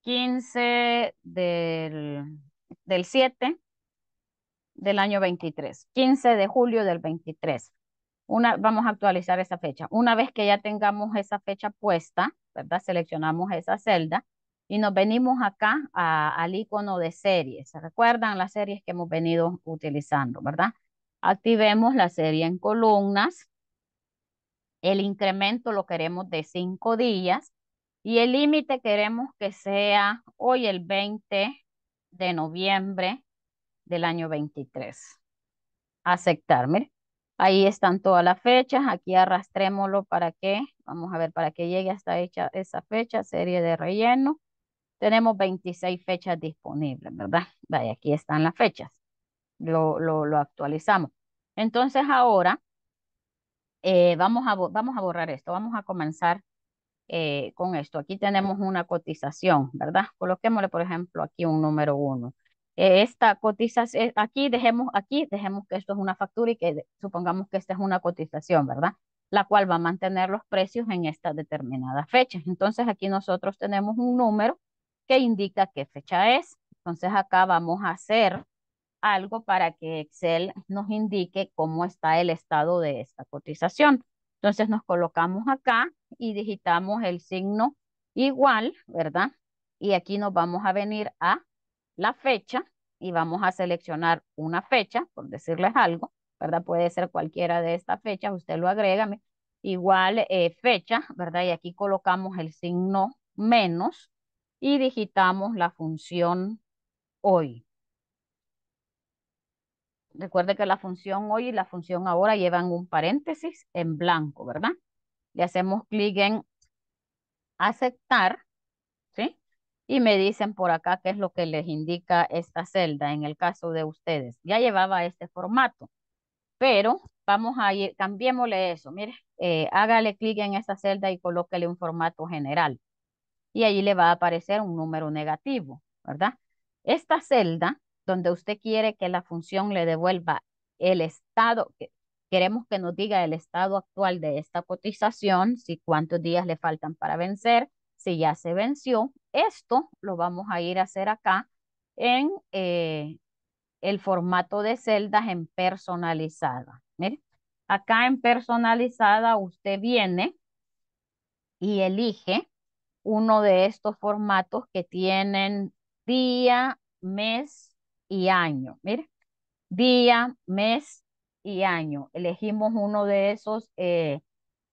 15 del 7 del año 23. 15 de julio del 23. Vamos a actualizar esa fecha. Una vez que ya tengamos esa fecha puesta, ¿verdad? Seleccionamos esa celda y nos venimos acá al icono de series. ¿Se recuerdan las series que hemos venido utilizando, verdad? Activemos la serie en columnas. El incremento lo queremos de 5 días y el límite queremos que sea hoy el 20 de noviembre del año 23. Aceptar, mire. Ahí están todas las fechas, aquí arrastrémoslo para que llegue hasta esa fecha, serie de relleno. Tenemos 26 fechas disponibles, ¿verdad? Vaya, aquí están las fechas, lo actualizamos. Entonces ahora vamos a borrar esto, vamos a comenzar con esto. Aquí tenemos una cotización, ¿verdad? Coloquémosle, por ejemplo, aquí un número 1. Esta cotización, aquí dejemos que esto es una factura y que supongamos que esta es una cotización, ¿verdad? La cual va a mantener los precios en estas determinadas fechas. Entonces aquí nosotros tenemos un número que indica qué fecha es. Entonces acá vamos a hacer algo para que Excel nos indique cómo está el estado de esta cotización. Entonces nos colocamos acá y digitamos el signo igual, ¿verdad? Y aquí nos vamos a venir a la fecha y vamos a seleccionar una fecha, por decirles algo, ¿verdad? Puede ser cualquiera de estas fechas, usted lo agrega, igual fecha, ¿verdad? Y aquí colocamos el signo menos y digitamos la función hoy. Recuerde que la función hoy y la función ahora llevan un paréntesis en blanco, ¿verdad? Le hacemos clic en aceptar, ¿sí? Y me dicen por acá qué es lo que les indica esta celda en el caso de ustedes. Ya llevaba este formato, pero vamos a ir, cambiémosle eso. Mire, hágale clic en esta celda y colóquele un formato general. Y allí le va a aparecer un número negativo, ¿verdad? Esta celda, donde usted quiere que la función le devuelva el estado, queremos que nos diga el estado actual de esta cotización, si cuántos días le faltan para vencer, si ya se venció. Esto lo vamos a ir a hacer acá en el formato de celdas en personalizada. Mire, acá en personalizada usted viene y elige uno de estos formatos que tienen día, mes y año. Mire, día, mes y año. Elegimos uno de esos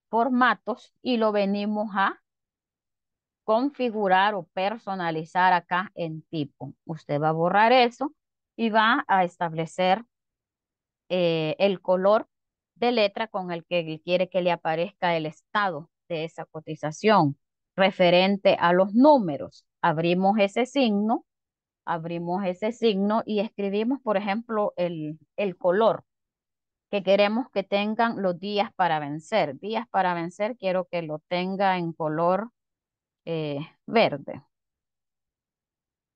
formatos y lo venimos a configurar o personalizar acá en tipo. Usted va a borrar eso y va a establecer el color de letra con el que quiere que le aparezca el estado de esa cotización referente a los números. Abrimos ese signo y escribimos, por ejemplo, el color que queremos que tengan los días para vencer. Días para vencer quiero que lo tenga en color verde.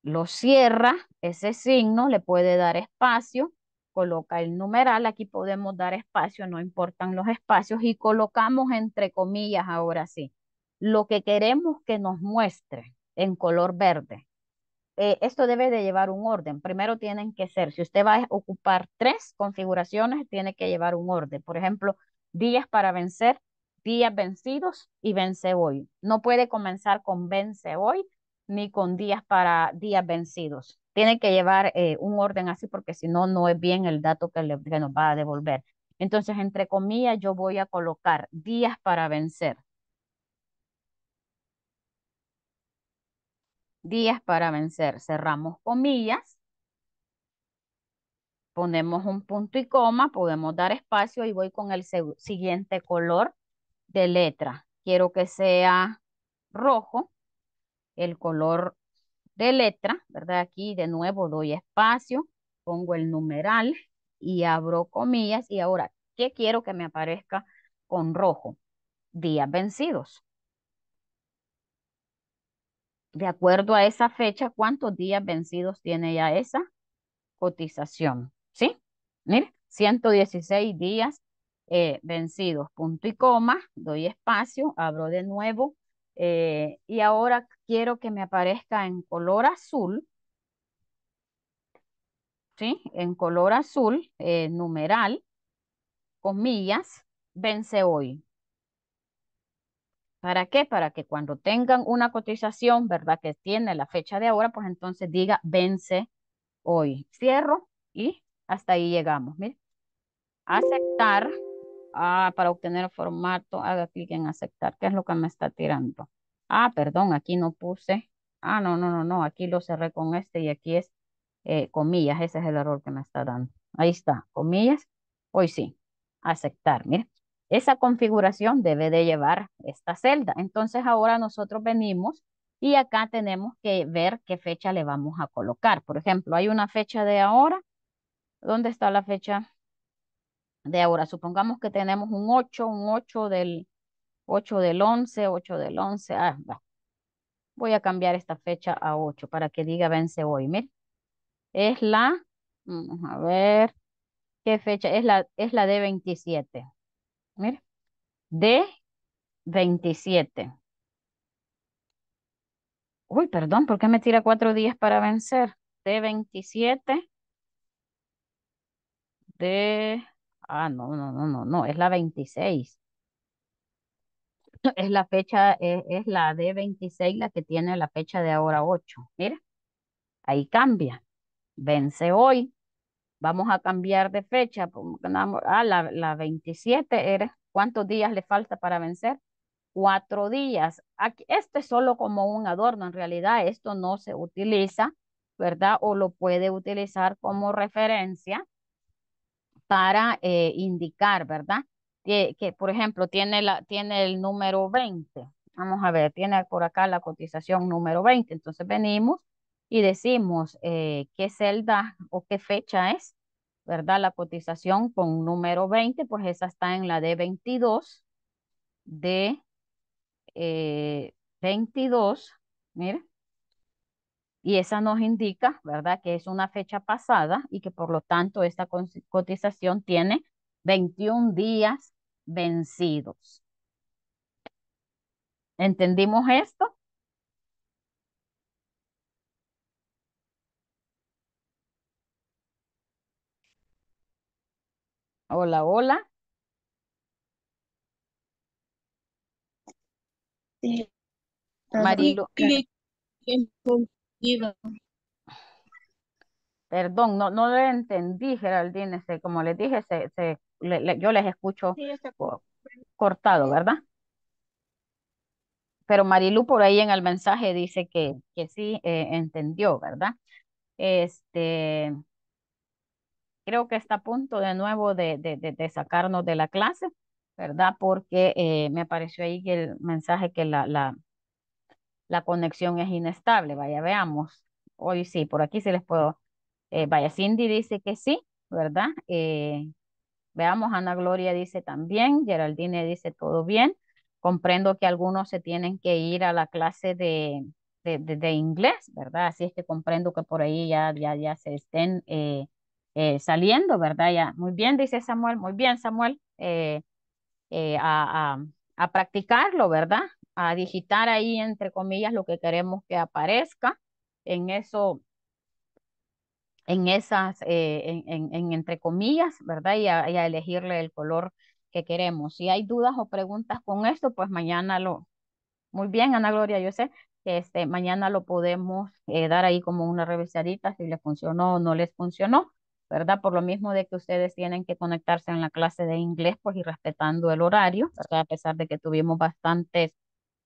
Lo cierra, ese signo, le puede dar espacio, coloca el numeral, aquí podemos dar espacio, no importan los espacios, y colocamos entre comillas ahora sí, lo que queremos que nos muestre en color verde. Esto debe de llevar un orden, primero tienen que ser, si usted va a ocupar 3 configuraciones, tiene que llevar un orden, por ejemplo, días para vencer, días vencidos y vence hoy. No puede comenzar con vence hoy ni con días vencidos. Tiene que llevar un orden así porque si no, no es bien el dato que nos va a devolver. Entonces, entre comillas, yo voy a colocar días para vencer. Días para vencer. Cerramos comillas. Ponemos un punto y coma. Podemos dar espacio y voy con el siguiente color de letra. Quiero que sea rojo. El color de letra, ¿verdad? Aquí de nuevo doy espacio, pongo el numeral y abro comillas. Y ahora, ¿qué quiero que me aparezca con rojo? Días vencidos. De acuerdo a esa fecha, ¿cuántos días vencidos tiene ya esa cotización? ¿Sí? Mire, 116 días vencidos. Punto y coma, doy espacio, abro de nuevo. Y ahora quiero que me aparezca en color azul, ¿sí? En color azul, numeral, comillas, vence hoy. ¿Para qué? Para que cuando tengan una cotización, ¿verdad? Que tiene la fecha de ahora, pues entonces diga vence hoy. Cierro y hasta ahí llegamos. Mire. Aceptar. Para obtener el formato, haga clic en aceptar. ¿Qué es lo que me está tirando? Perdón, aquí no puse. No. Aquí lo cerré con este y aquí es comillas. Ese es el error que me está dando. Ahí está, comillas. Hoy sí, aceptar. Mire, esa configuración debe de llevar esta celda. Entonces ahora nosotros venimos y acá tenemos que ver qué fecha le vamos a colocar. Por ejemplo, hay una fecha de ahora. ¿Dónde está la fecha de ahora? Supongamos que tenemos un 8 del 11. Voy a cambiar esta fecha a 8 para que diga vence hoy. Mire, es la, vamos a ver, ¿qué fecha? Es la de 27. Mire, de 27. Uy, perdón, ¿por qué me tira 4 días para vencer? De 27. De... No, es la 26. Es la fecha, es la de 26 la que tiene la fecha de ahora 8. Mira, ahí cambia. Vence hoy. Vamos a cambiar de fecha. La 27 era. ¿Cuántos días le falta para vencer? 4 días. Aquí, este es solo como un adorno. En realidad esto no se utiliza, ¿verdad? O lo puede utilizar como referencia para indicar, ¿verdad? Que por ejemplo, tiene el número 20. Vamos a ver, tiene por acá la cotización número 20. Entonces venimos y decimos qué celda o qué fecha es, ¿verdad? La cotización con número 20, pues esa está en la de 22. De 22, mire. Y esa nos indica, ¿verdad? Que es una fecha pasada y que por lo tanto esta cotización tiene 21 días vencidos. ¿Entendimos esto? Hola, hola. Sí. Marilú. Perdón, no le entendí, Geraldine. Como les dije, yo les escucho sí, cortado, ¿verdad? Pero Marilú por ahí en el mensaje dice que sí entendió, ¿verdad? Creo que está a punto de nuevo de sacarnos de la clase, ¿verdad? Porque me apareció ahí el mensaje que la conexión es inestable. Vaya, veamos. Hoy sí, por aquí sí les puedo. Vaya, Cindy dice que sí, ¿verdad? Veamos, Ana Gloria dice también. Geraldine dice todo bien. Comprendo que algunos se tienen que ir a la clase de inglés, ¿verdad? Así es que comprendo que por ahí ya se estén saliendo, ¿verdad? Ya. Muy bien, dice Samuel. Muy bien, Samuel. A practicarlo, ¿verdad? A digitar ahí, entre comillas, lo que queremos que aparezca en eso, en esas, entre comillas, ¿verdad? Y a elegirle el color que queremos. Si hay dudas o preguntas con esto, pues mañana lo... Muy bien, Ana Gloria, yo sé. Mañana lo podemos dar ahí como una revisadita si les funcionó o no les funcionó, ¿verdad? Por lo mismo de que ustedes tienen que conectarse en la clase de inglés, pues, y respetando el horario, ¿verdad? A pesar de que tuvimos bastantes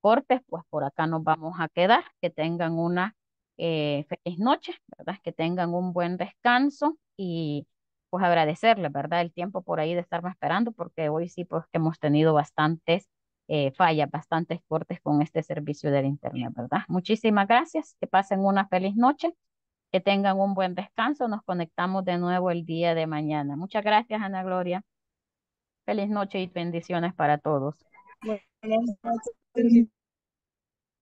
cortes, pues por acá nos vamos a quedar. Que tengan una feliz noche, ¿verdad? Que tengan un buen descanso y pues agradecerles, ¿verdad? El tiempo por ahí de estarme esperando, porque hoy sí pues que hemos tenido bastantes fallas, bastantes cortes con este servicio del internet, ¿verdad? Muchísimas gracias, que pasen una feliz noche, que tengan un buen descanso, nos conectamos de nuevo el día de mañana. Muchas gracias, Ana Gloria. Feliz noche y bendiciones para todos. Buenas noches.